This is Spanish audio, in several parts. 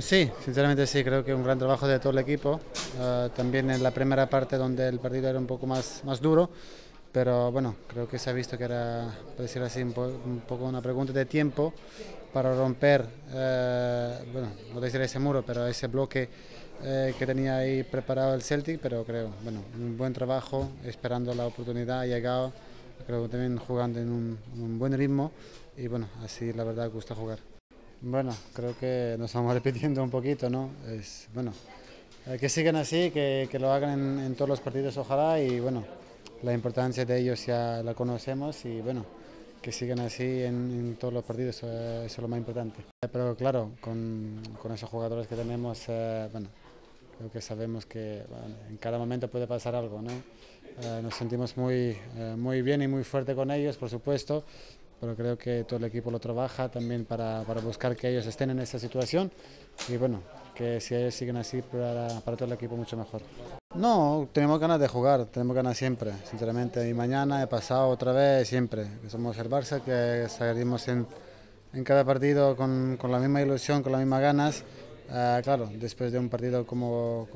Sí, sinceramente sí, creo que un gran trabajo de todo el equipo, también en la primera parte donde el partido era un poco más duro, pero bueno, creo que se ha visto que era, por decir así, un poco una pregunta de tiempo para romper, bueno, no decir ese muro, pero ese bloque que tenía ahí preparado el Celtic, pero creo, bueno, un buen trabajo, esperando la oportunidad, ha llegado, creo que también jugando en un buen ritmo y bueno, así la verdad gusta jugar. Bueno, creo que nos vamos repitiendo un poquito, ¿no? Es, bueno, que sigan así, que lo hagan en todos los partidos, ojalá, y bueno, la importancia de ellos ya la conocemos y bueno, que sigan así en todos los partidos, eso es lo más importante. Pero claro, con esos jugadores que tenemos, bueno, creo que sabemos que bueno, en cada momento puede pasar algo, ¿no? Nos sentimos muy bien y muy fuerte con ellos, por supuesto, pero creo que todo el equipo lo trabaja también para buscar que ellos estén en esta situación y bueno, que si ellos siguen así para todo el equipo mucho mejor. No, tenemos ganas de jugar, tenemos ganas siempre, sinceramente, y mañana he pasado otra vez siempre, somos el Barça, que salimos en cada partido con la misma ilusión, con las mismas ganas. Claro, después de un partido como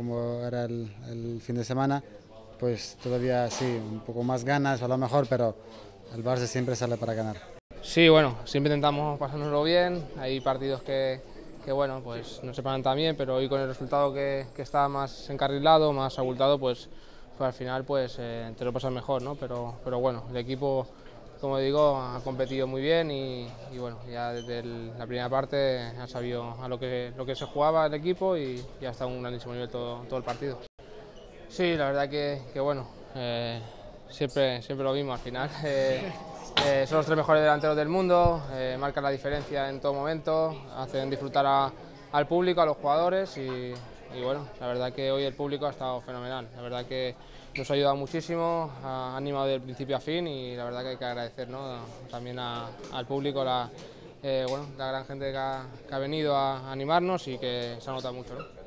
era el fin de semana, pues todavía sí, un poco más ganas a lo mejor, pero el Barça siempre sale para ganar. Sí, bueno, siempre intentamos pasárnoslo bien, hay partidos que bueno, pues no se paran tan bien, pero hoy con el resultado que está más encarrilado, más abultado, pues al final pues te lo pasas mejor, ¿no? Pero bueno, el equipo, como digo, ha competido muy bien y bueno, ya desde la primera parte ha sabido a lo que se jugaba el equipo y ya está a un grandísimo nivel todo el partido. Sí, la verdad que bueno, siempre lo mismo al final. Son los tres mejores delanteros del mundo, marcan la diferencia en todo momento, hacen disfrutar al público, a los jugadores y bueno, la verdad que hoy el público ha estado fenomenal. La verdad que nos ha ayudado muchísimo, ha animado del principio a fin y la verdad que hay que agradecer, ¿no? También al público, bueno, la gran gente que ha venido a animarnos y que se ha notado mucho, ¿no?